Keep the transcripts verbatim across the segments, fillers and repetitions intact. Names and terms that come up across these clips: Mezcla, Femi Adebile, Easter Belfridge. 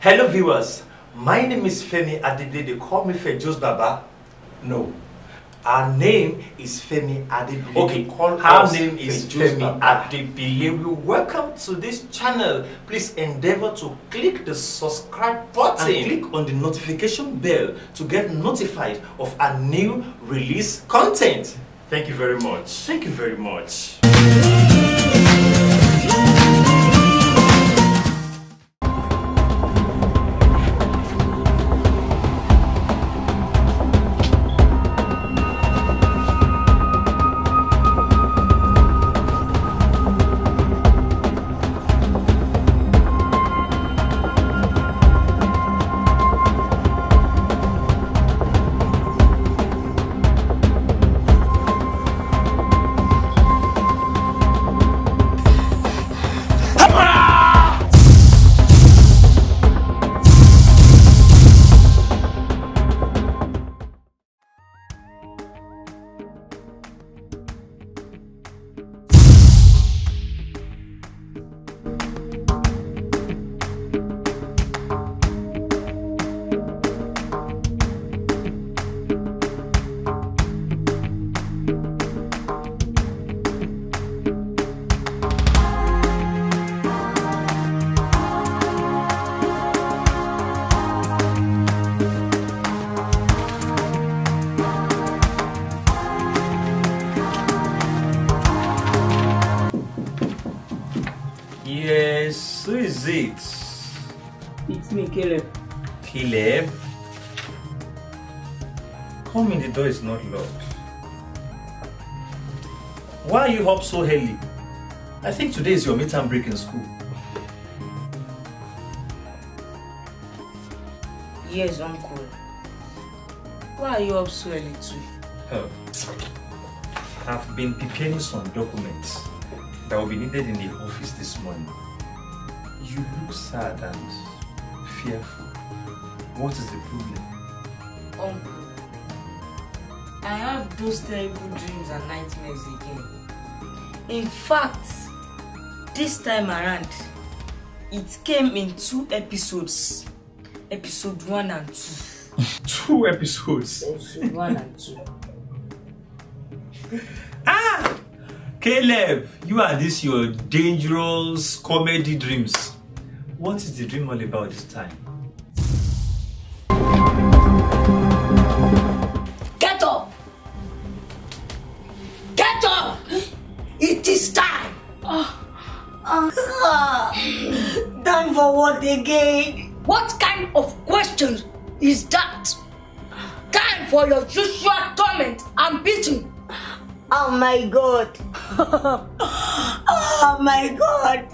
Hello viewers, my name is Femi Adebile. They call me Fejos Baba. No, our name is Femi Adebile. Okay, call our name is Femi Adebile. You're welcome to this channel. Please endeavor to click the subscribe button and click on the notification bell to get notified of our new release content. Thank you very much. Thank you very much. Yes, who is it? It's me, Caleb. Caleb? Come in, the door is not locked. Why are you up so early? I think today is your midterm break in school. Yes, Uncle. Why are you up so early too? Oh. I've been preparing some documents that will be needed in the office this morning. You look sad and fearful. What is the problem? Uncle, I have those terrible dreams and nightmares again. In fact, this time around, it came in two episodes. Episode one and two. Two episodes? Episode one and two. Ah! Caleb, you are this your dangerous comedy dreams. What is the dream all about this time? Get up! Get up! It is time! Oh. Oh. Done for what again? What kind of question is that? Time for your usual torment and beating! Oh my God! Oh my God!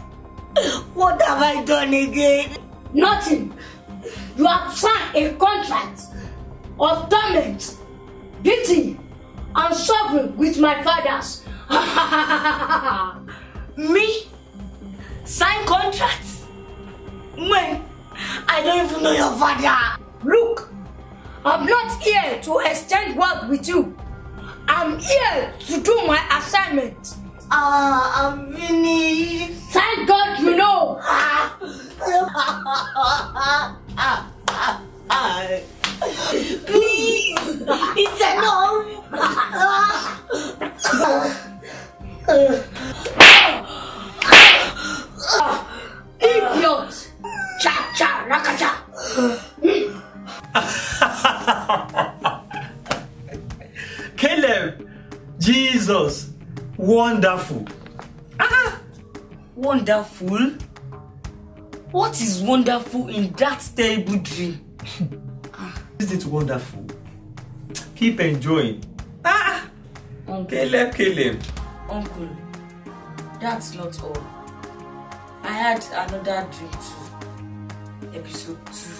What have I done again? Nothing! You have signed a contract of torment, beating, and suffering with my fathers. Me? Sign contracts? When? I don't even know your father. Look, I'm not here to exchange work with you. I'm here to do my assignment. Ah, uh, I'm finished. Thank God you know. Please, it's enough. Idiot. Cha cha rakacha. Caleb, Jesus, wonderful. Ah, wonderful? What is wonderful in that terrible dream? Is it wonderful? Keep enjoying. Ah, Uncle. Caleb, Caleb. Uncle, that's not all. I had another dream too. Episode two.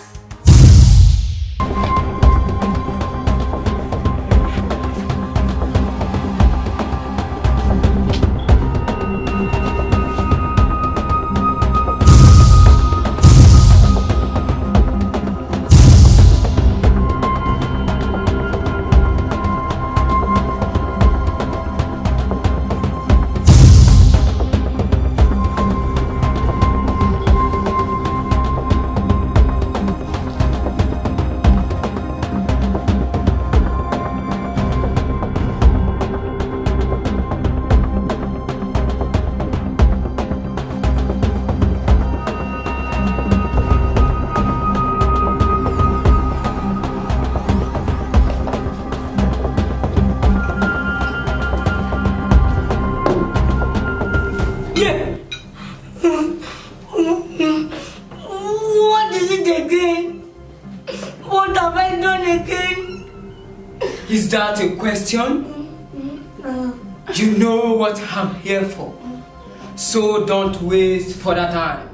Is that a question? You know what I'm here for, so don't waste further time.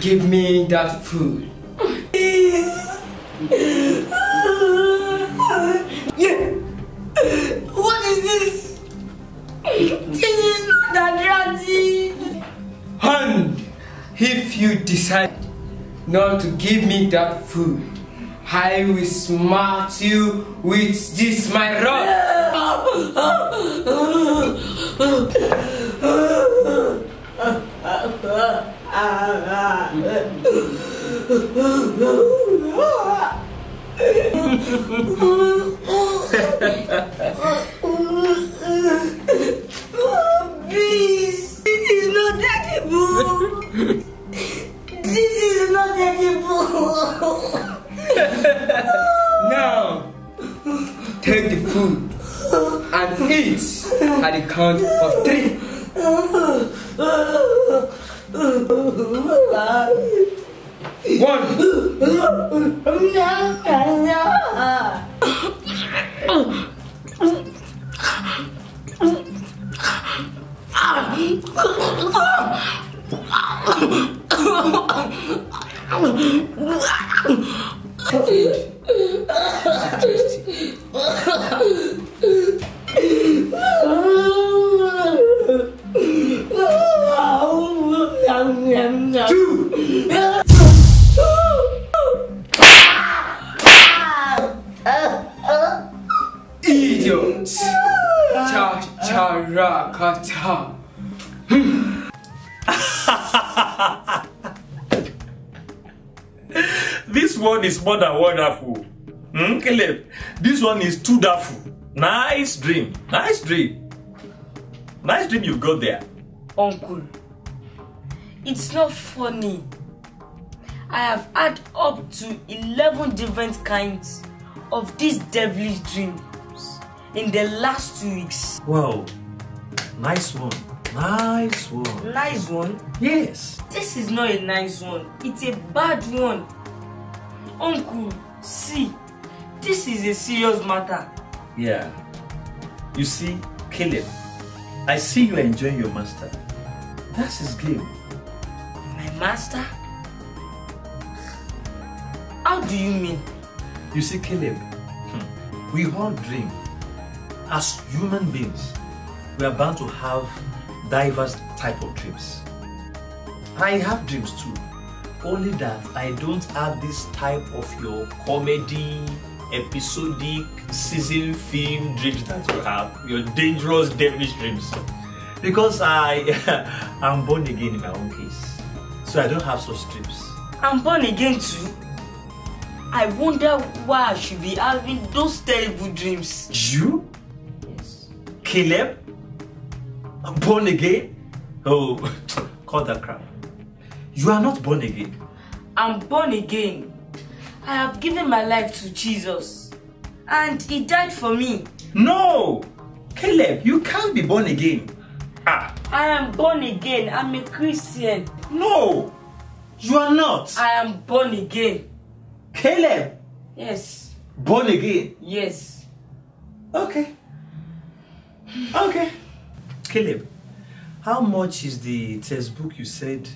Give me that food. Yeah. What is this? This is not Adrati. And if you decide not to give me that food, I will smart you with this my rod. Please, this is not edible. This is not edible. Now, take the food and eat at the count of three. One. Two. Idiot. Cha cha ra ka cha. This one is more than wonderful. Hmm, Caleb, this one is too wonderful. Nice dream. Nice dream. Nice dream you've got there. Uncle, it's not funny. I have had up to eleven different kinds of these devilish dreams in the last two weeks. Wow. Nice one. Nice one. Nice one? Yes. This is not a nice one. It's a bad one. Uncle, see, this is a serious matter. Yeah. You see, Caleb, I see you enjoying your master. That's his game. My master? How do you mean? You see, Caleb, we all dream. As human beings, we are bound to have diverse type of dreams. I have dreams too. Only that I don't have this type of your comedy, episodic, season film dreams that you have. Your dangerous, devilish dreams. Because I am born again in my own case. So I don't have such dreams. I'm born again too? I wonder why I should be having those terrible dreams. You? Yes. Caleb? I'm born again? Oh, cut that crap. You are not born again. I'm born again. I have given my life to Jesus. And he died for me. No! Caleb, you can't be born again. Ah. I am born again. I'm a Christian. No! You are not. I am born again. Caleb? Yes. Born again? Yes. Okay. Okay. Caleb, how much is the textbook you said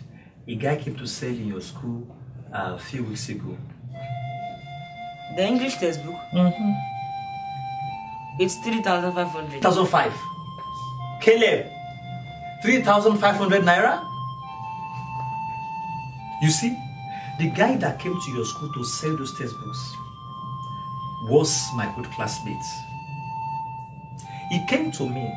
a guy came to sell in your school uh, a few weeks ago? The English textbook? Mm-hmm. It's three thousand five hundred. one thousand five. Caleb, three thousand five hundred naira? You see, the guy that came to your school to sell those textbooks was my good classmate. He came to me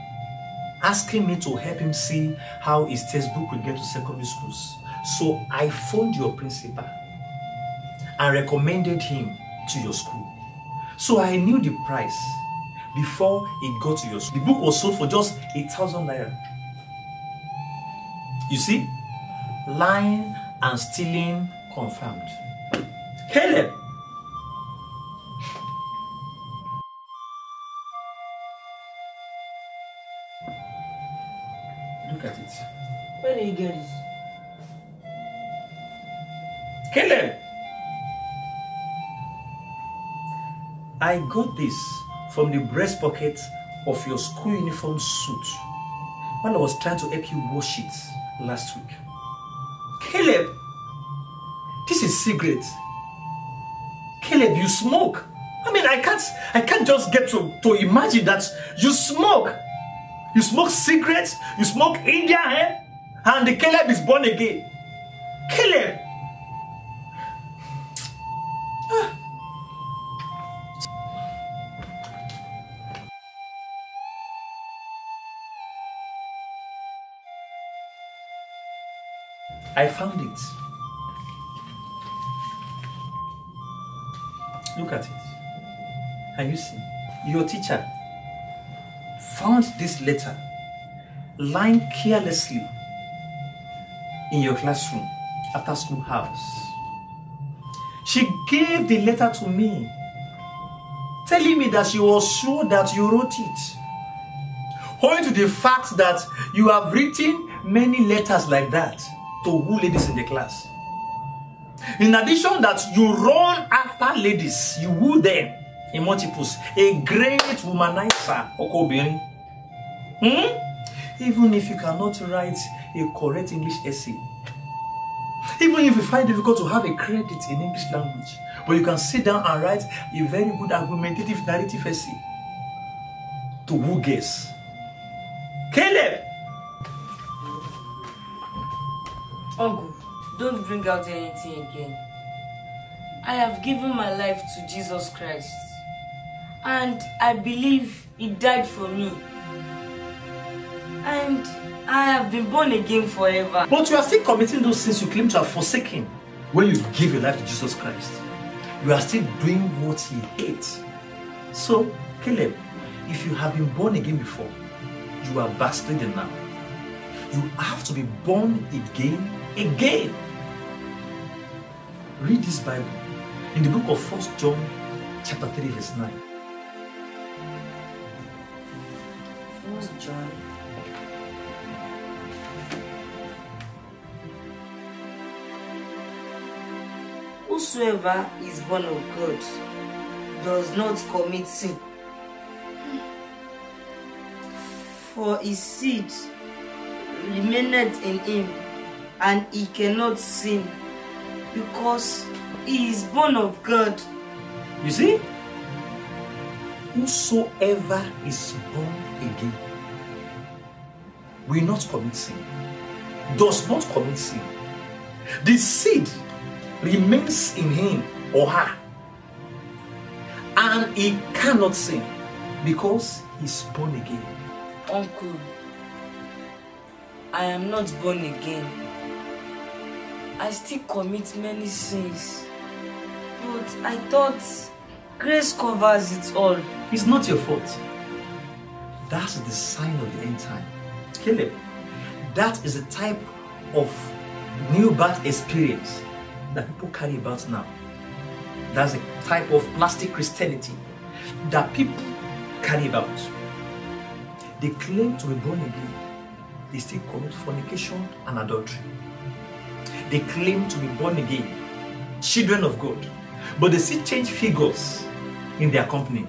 asking me to help him see how his textbook would get to secondary schools. So I phoned your principal and recommended him to your school. So I knew the price before it got to your school. The book was sold for just eight thousand naira. You see, lying and stealing confirmed. Caleb! Look at it. Where do you get this? Caleb! I got this from the breast pocket of your school uniform suit while I was trying to help you wash it last week. Caleb, this is cigarette. Caleb, you smoke. I mean, I can't, I can't just get to, to imagine that you smoke. You smoke cigarettes, you smoke India, eh? And the Caleb is born again. Caleb! Ah. I found it. Look at it. And you see, your teacher found this letter lying carelessly in your classroom after school hours. She gave the letter to me, telling me that she was sure that you wrote it, owing to the fact that you have written many letters like that to who ladies in the class. In addition, that you run after ladies, you woo them in multiples, a great womanizer, Okobin. Hmm? Even if you cannot write a correct English essay, even if you find it difficult to have a credit in English language, but you can sit down and write a very good argumentative narrative essay to woo girls. Caleb! Uncle, don't bring out anything again. I have given my life to Jesus Christ, and I believe He died for me, and I have been born again forever. But you are still committing those sins you claim to have forsaken when you give your life to Jesus Christ. You are still doing what He ate. So, Caleb, if you have been born again before, you are backslidden now. You have to be born again, again. Read this Bible in the book of First John chapter three verse nine. First John. Whosoever is born of God does not commit sin, for his seed remaineth in him, and he cannot sin, because he is born of God. You see? Whosoever is born again will not commit sin, does not commit sin. The seed remains in him or her, and he cannot sin because he's born again. Uncle, I am not born again. I still commit many sins, but I thought grace covers it all. It's not your fault. That's the sign of the end time. Caleb, that is the type of new birth experience that people carry about now. That's a type of plastic Christianity that people carry about. They claim to be born again. They still commit fornication and adultery. They claim to be born again, children of God, but they still change figures in their company.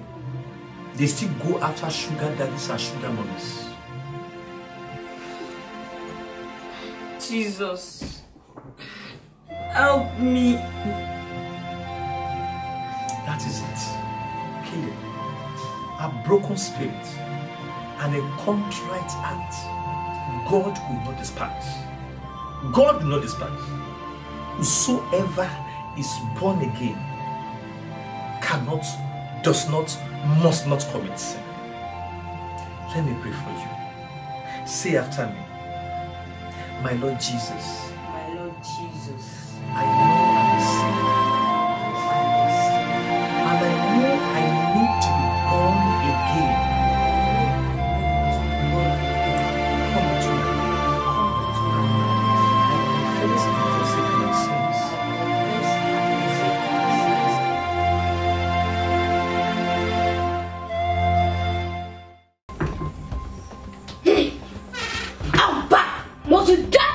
They still go after sugar daddies and sugar mummies. Jesus, help me. That is it. Caleb, a broken spirit and a contrite heart God will not despise. God will not despise. Whosoever is born again cannot, does not, must not commit sin. Let me pray for you. Say after me, my Lord Jesus. My Lord Jesus. I know I'm a sinner, and I know I need to be born again. Come into my life. I confess and forsake my sins. Hey, I'm back. What you done?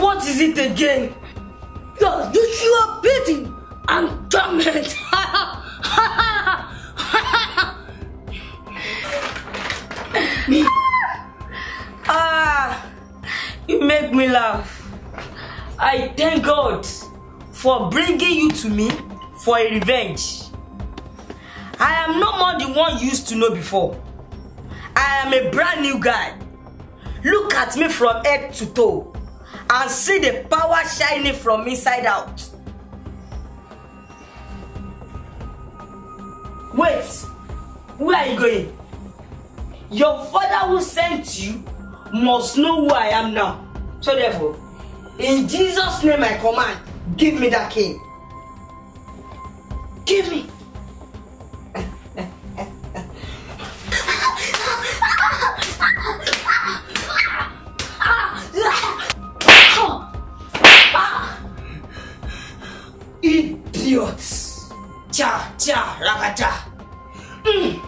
What is it again? Yo, you sure beating and torment. make me laugh. I thank God for bringing you to me for a revenge. I am no more the one you used to know before. I am a brand new guy. Look at me from head to toe and see the power shining from inside out. Wait, where are you going? Your father who sent you must know who I am now. So therefore, in Jesus' name I command, give me that cane. Give me. Idiots. Cha cha rakacha. Mm.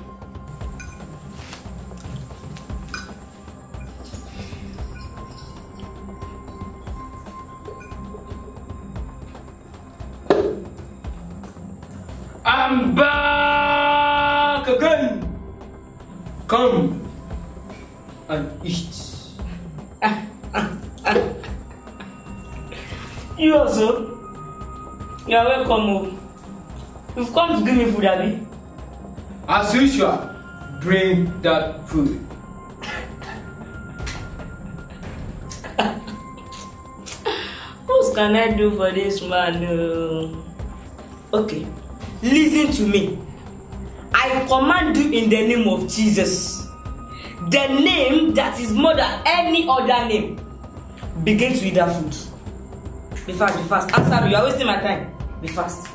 I'm back again. Come and eat. You also? You are welcome home. You've come to give me food, Abby. As usual, bring that food. What can I do for this man? Okay. Listen to me. I command you in the name of Jesus, the name that is more than any other name. Begin to eat that food. Be fast, be fast. Answer me. You are wasting my time. Be fast.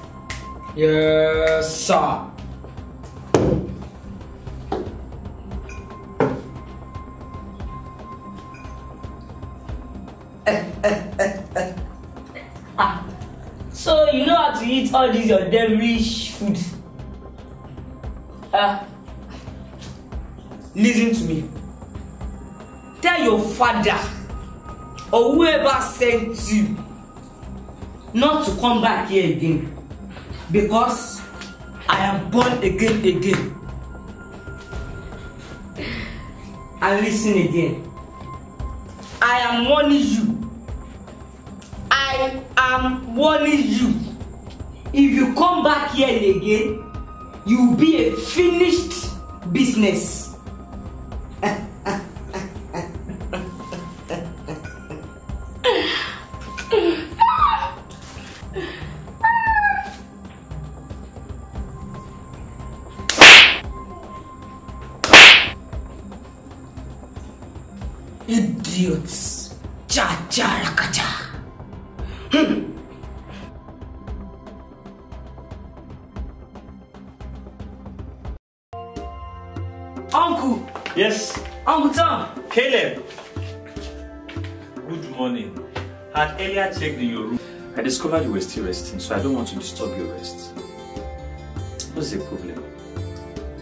Yes, sir. Ah. So you know how to eat all these your devilish food. Ah. Listen to me. Tell your father or whoever sent you not to come back here again. Because I am born again again. And listen again. I am warning you. I am warning you. If you come back here and again, you will be a finished business. Idiots. Cha cha rakacha. Hmm. Uncle. Yes. Uncle Tom. Caleb. Good morning. I had earlier checked in your room. I discovered you were still resting, so I don't want to disturb your rest. What's the problem?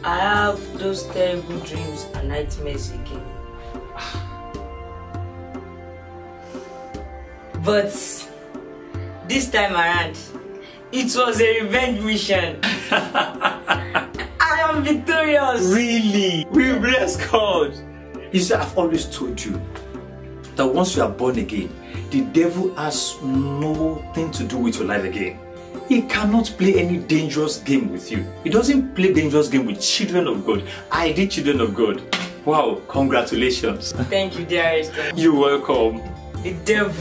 I have those terrible dreams and nightmares again. But this time around, it was a revenge mission. I am victorious. Really? We bless God. You see, I've always told you that once you are born again, the devil has nothing to do with your life again. He cannot play any dangerous game with you. He doesn't play dangerous game with children of God. I did children of God. Wow, congratulations. Thank you, dearest. You're welcome. The devil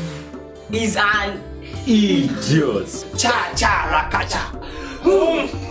is an idiot. Cha cha rakacha.